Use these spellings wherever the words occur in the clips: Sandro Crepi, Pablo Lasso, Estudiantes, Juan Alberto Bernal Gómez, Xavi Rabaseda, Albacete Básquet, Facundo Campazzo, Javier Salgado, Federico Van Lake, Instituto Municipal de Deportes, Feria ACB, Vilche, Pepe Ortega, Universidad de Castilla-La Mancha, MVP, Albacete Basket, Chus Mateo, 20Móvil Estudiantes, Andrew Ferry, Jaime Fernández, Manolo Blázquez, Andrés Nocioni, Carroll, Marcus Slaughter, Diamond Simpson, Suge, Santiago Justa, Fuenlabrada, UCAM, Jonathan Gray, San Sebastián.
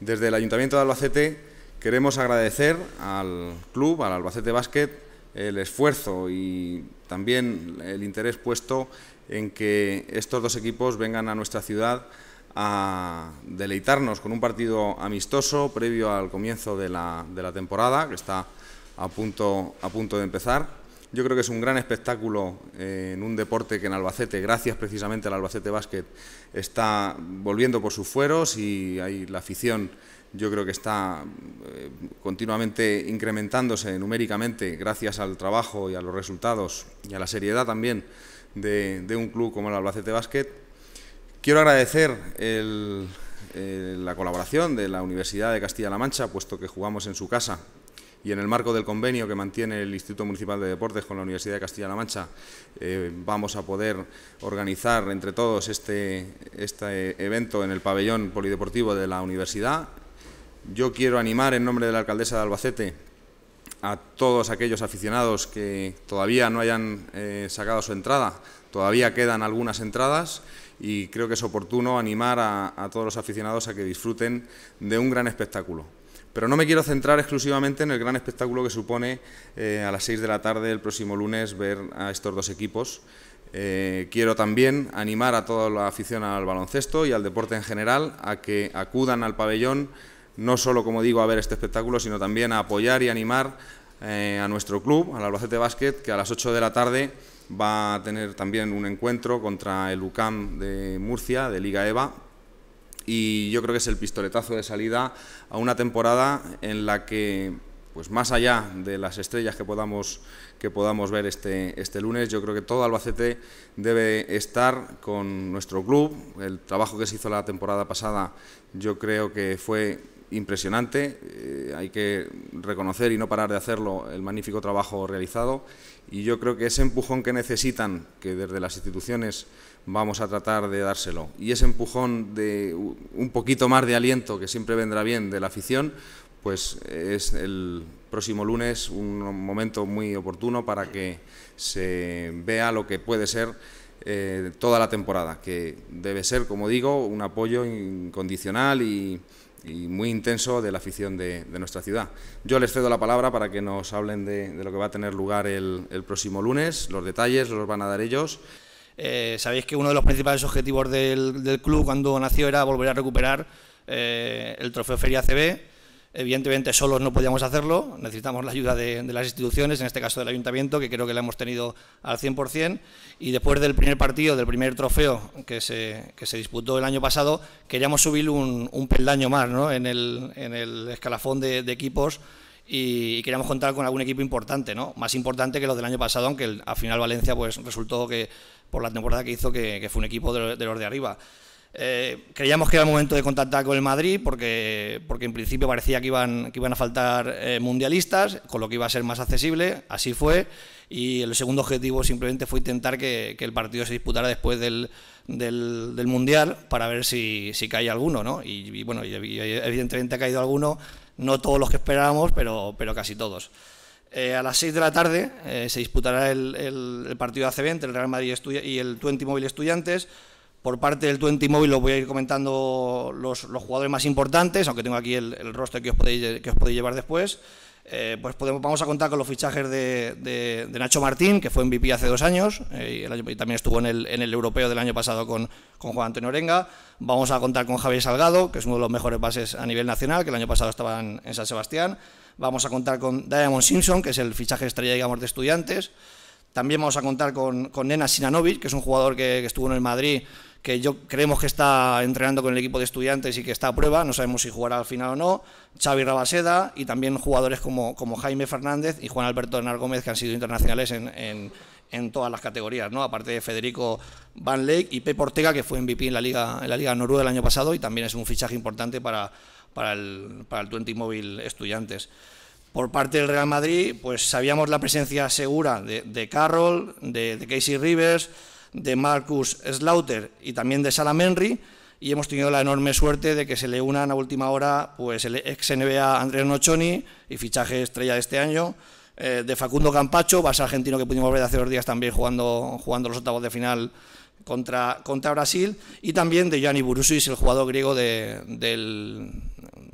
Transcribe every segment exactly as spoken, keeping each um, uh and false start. Desde el Ayuntamiento de Albacete queremos agradecer al club, al Albacete Basket, el esfuerzo y también el interés puesto en que estos dos equipos vengan a nuestra ciudad a deleitarnos con un partido amistoso previo al comienzo de la, de la temporada, que está a punto, a punto de empezar. Yo creo que es un gran espectáculo eh, en un deporte que en Albacete, gracias precisamente al Albacete Básquet, está volviendo por sus fueros y ahí la afición yo creo que está eh, continuamente incrementándose numéricamente gracias al trabajo y a los resultados y a la seriedad también de, de un club como el Albacete Básquet. Quiero agradecer el, el, la colaboración de la Universidad de Castilla-La Mancha, puesto que jugamos en su casa y en el marco del convenio que mantiene el Instituto Municipal de Deportes con la Universidad de Castilla-La Mancha eh, vamos a poder organizar entre todos este, este evento en el pabellón polideportivo de la universidad. Yo quiero animar en nombre de la alcaldesa de Albacete a todos aquellos aficionados que todavía no hayan eh, sacado su entrada. Todavía quedan algunas entradas y creo que es oportuno animar a, a todos los aficionados a que disfruten de un gran espectáculo. Pero no me quiero centrar exclusivamente en el gran espectáculo que supone eh, a las seis de la tarde el próximo lunes ver a estos dos equipos. Eh, quiero también animar a toda la afición al baloncesto y al deporte en general a que acudan al pabellón, no solo, como digo, a ver este espectáculo, sino también a apoyar y animar eh, a nuestro club, al Albacete Basket, que a las ocho de la tarde va a tener también un encuentro contra el U CAM de Murcia, de Liga EVA, y yo creo que es el pistoletazo de salida a una temporada en la que, pues más allá de las estrellas que podamos, que podamos ver este, este lunes, yo creo que todo Albacete debe estar con nuestro club. El trabajo que se hizo la temporada pasada yo creo que fue impresionante, eh, hay que reconocer y no parar de hacerlo el magnífico trabajo realizado, y yo creo que ese empujón que necesitan, que desde las instituciones vamos a tratar de dárselo, y ese empujón de un poquito más de aliento que siempre vendrá bien de la afición, pues es el próximo lunes un momento muy oportuno para que se vea lo que puede ser eh, toda la temporada, que debe ser, como digo, un apoyo incondicional y y muy intenso de la afición de, de nuestra ciudad. Yo les cedo la palabra para que nos hablen de, de lo que va a tener lugar el, el próximo lunes, los detalles los van a dar ellos. Eh, sabéis que uno de los principales objetivos del, del club cuando nació era volver a recuperar eh, el trofeo Feria A C B, evidentemente solos no podíamos hacerlo, necesitamos la ayuda de, de las instituciones, en este caso del Ayuntamiento, que creo que la hemos tenido al cien por cien, y después del primer partido, del primer trofeo que se, que se disputó el año pasado, queríamos subir un, un peldaño más, ¿no?, en, el, en el escalafón de, de equipos, y, y queríamos contar con algún equipo importante, ¿no?, más importante que los del año pasado, aunque el, al final Valencia pues resultó que por la temporada que hizo que, que fue un equipo de, de los de arriba. Eh, creíamos que era el momento de contactar con el Madrid porque, porque en principio parecía que iban, que iban a faltar eh, mundialistas, con lo que iba a ser más accesible, así fue, y el segundo objetivo simplemente fue intentar que, que el partido se disputara después del, del, del Mundial para ver si, si caía alguno, ¿no? Y, y bueno, y, y evidentemente ha caído alguno, no todos los que esperábamos, pero, pero casi todos. Eh, a las seis de la tarde eh, se disputará el, el, el partido de A C B entre el Real Madrid y el veinte móvil Estudiantes. Por parte del veinte móvil os voy a ir comentando los, los jugadores más importantes, aunque tengo aquí el, el roster que os podéis, que os podéis llevar después. Eh, pues podemos, vamos a contar con los fichajes de, de, de Nacho Martín, que fue M V P hace dos años, eh, y, el año, y también estuvo en el, en el europeo del año pasado con, con Juan Antonio Orenga. Vamos a contar con Javier Salgado, que es uno de los mejores bases a nivel nacional, que el año pasado estaba en, en San Sebastián. Vamos a contar con Diamond Simpson, que es el fichaje estrella, digamos, de Estudiantes. También vamos a contar con, con Nena Sinanovic, que es un jugador que, que estuvo en el Madrid, que yo creemos que está entrenando con el equipo de Estudiantes y que está a prueba, no sabemos si jugará al final o no, Xavi Rabaseda, y también jugadores como, como Jaime Fernández y Juan Alberto Bernal Gómez, que han sido internacionales en, en, en todas las categorías, ¿no?, aparte de Federico Van Lake y Pepe Ortega, que fue M V P en la Liga, en la Liga Noruega el año pasado, y también es un fichaje importante para, para el, para el veinte móvil Estudiantes. Por parte del Real Madrid, pues sabíamos la presencia segura de, de Carroll, de, de Casey Rivers, de Marcus Slaughter y también de Salah Menry, y hemos tenido la enorme suerte de que se le unan a última hora pues el ex N B A Andrés Nocioni, y fichaje estrella de este año, eh, de Facundo Campazzo, base argentino que pudimos ver hace dos días también jugando, jugando los octavos de final contra, contra Brasil, y también de Giannis Bourousis, el jugador griego de, del,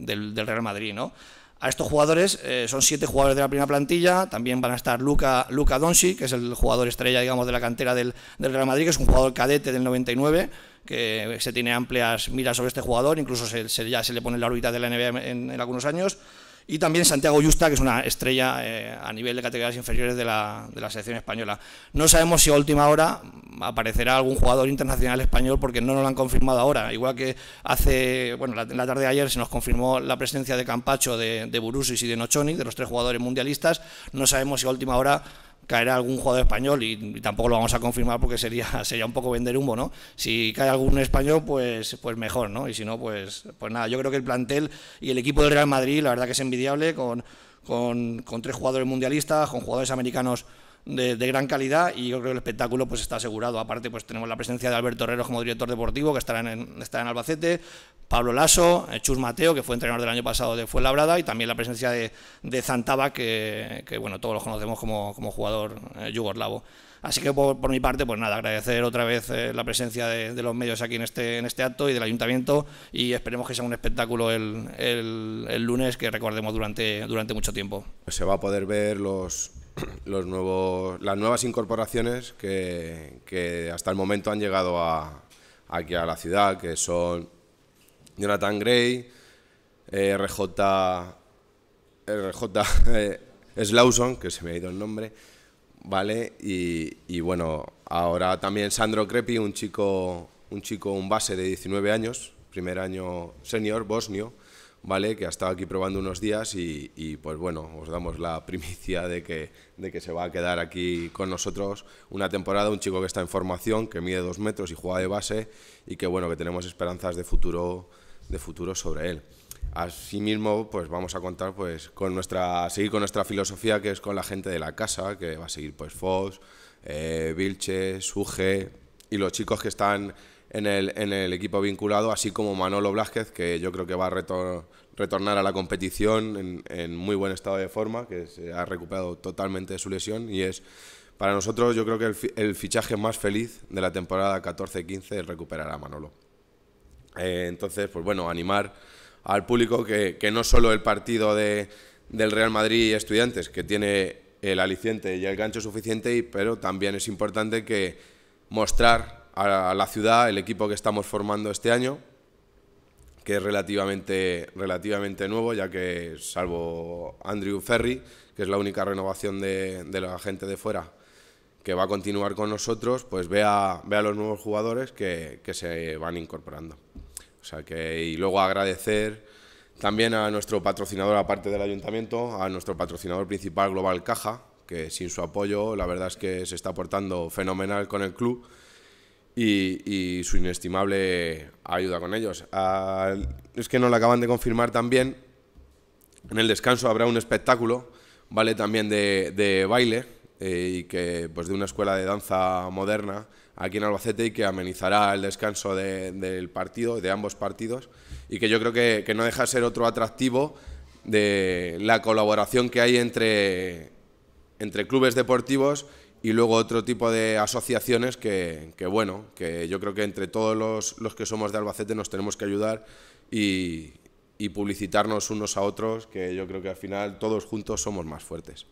del, del Real Madrid, ¿no? A estos jugadores, eh, son siete jugadores de la primera plantilla, también van a estar Luca, Luca Doncic, que es el jugador estrella, digamos, de la cantera del, del Real Madrid, que es un jugador cadete del noventa y nueve, que se tiene amplias miras sobre este jugador, incluso se, se, ya se le pone en la órbita de la N B A en, en algunos años, y también Santiago Justa, que es una estrella eh, a nivel de categorías inferiores de la, de la selección española. No sabemos si a última hora aparecerá algún jugador internacional español, porque no nos lo han confirmado ahora, igual que hace, bueno, la, la tarde de ayer se nos confirmó la presencia de Campazzo, de, de Bourousis y de Nocioni, de los tres jugadores mundialistas. No sabemos si a última hora caerá algún jugador español, y, y tampoco lo vamos a confirmar porque sería, sería un poco vender humo, ¿no? Si cae algún español, pues, pues mejor, ¿no? Y si no, pues, pues nada, yo creo que el plantel y el equipo del Real Madrid, la verdad que es envidiable, con, con, con tres jugadores mundialistas, con jugadores americanos de, de gran calidad, y yo creo que el espectáculo pues está asegurado. Aparte, pues tenemos la presencia de Alberto Herrero como director deportivo, que estará en, estará en Albacete, Pablo Lasso, Chus Mateo, que fue entrenador del año pasado de Fuenlabrada, y también la presencia de, de Zantaba, que, que bueno, todos los conocemos como, como jugador eh, yugoslavo. Así que por, por mi parte, pues nada, agradecer otra vez eh, la presencia de, de los medios aquí en este, en este acto, y del ayuntamiento, y esperemos que sea un espectáculo el, el, el lunes que recordemos durante, durante mucho tiempo. Se va a poder ver los... Los nuevos, las nuevas incorporaciones que, que hasta el momento han llegado a, aquí a la ciudad, que son Jonathan Gray, eh, R J, R J eh, Slauson, que se me ha ido el nombre, vale, y, y bueno, ahora también Sandro Crepi, un chico, un chico, un base de diecinueve años, primer año senior, bosnio, vale, que ha estado aquí probando unos días y, y pues bueno, os damos la primicia de que, de que se va a quedar aquí con nosotros una temporada, un chico que está en formación, que mide dos metros y juega de base, y que bueno, que tenemos esperanzas de futuro, de futuro sobre él. Asimismo, pues vamos a contar pues con nuestra, seguir con nuestra filosofía, que es con la gente de la casa, que va a seguir pues Fox, eh, Vilche, Suge y los chicos que están en el, en el equipo vinculado, así como Manolo Blázquez, que yo creo que va a retor, retornar a la competición en, en muy buen estado de forma, que se ha recuperado totalmente de su lesión, y es para nosotros yo creo que el, el fichaje más feliz de la temporada catorce quince es recuperar a Manolo. Eh, entonces, pues bueno, animar al público que, que no solo el partido de, del Real Madrid y Estudiantes, que tiene el aliciente y el gancho suficiente, y, pero también es importante que mostrar a la ciudad el equipo que estamos formando este año, que es relativamente, relativamente nuevo, ya que salvo Andrew Ferry, que es la única renovación de, de la gente de fuera que va a continuar con nosotros, pues vea, vea los nuevos jugadores que, que se van incorporando. O sea que, y luego agradecer también a nuestro patrocinador, aparte del ayuntamiento, a nuestro patrocinador principal, Global Caja, que sin su apoyo la verdad es que se está portando fenomenal con el club, Y, y su inestimable ayuda con ellos. Ah, es que nos lo acaban de confirmar también. En el descanso habrá un espectáculo, vale, también de, de baile, eh, y que pues de una escuela de danza moderna aquí en Albacete, y que amenizará el descanso de, del partido, de ambos partidos, y que yo creo que, que no deja de ser otro atractivo de la colaboración que hay entre, entre clubes deportivos y luego otro tipo de asociaciones que, que, bueno, que yo creo que entre todos los, los que somos de Albacete nos tenemos que ayudar y, y publicitarnos unos a otros, que yo creo que al final todos juntos somos más fuertes.